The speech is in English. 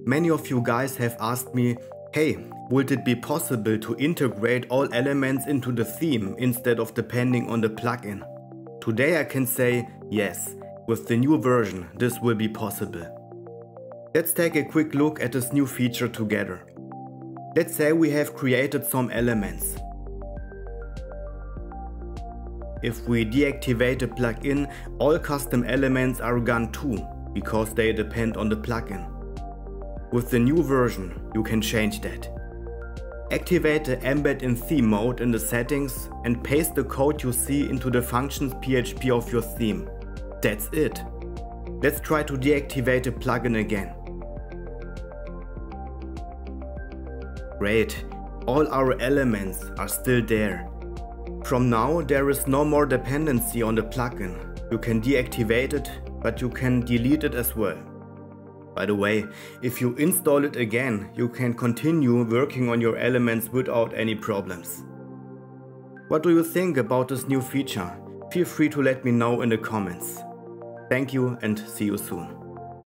Many of you guys have asked me, hey, would it be possible to integrate all elements into the theme instead of depending on the plugin? Today I can say yes, with the new version this will be possible. Let's take a quick look at this new feature together. Let's say we have created some elements. If we deactivate a plugin, all custom elements are gone too, because they depend on the plugin. With the new version, you can change that. Activate the Embed in Theme mode in the settings and paste the code you see into the functions.php of your theme. That's it. Let's try to deactivate a plugin again. Great, all our elements are still there. From now, there is no more dependency on the plugin. You can deactivate it, but you can delete it as well. By the way, if you install it again, you can continue working on your elements without any problems. What do you think about this new feature? Feel free to let me know in the comments. Thank you and see you soon.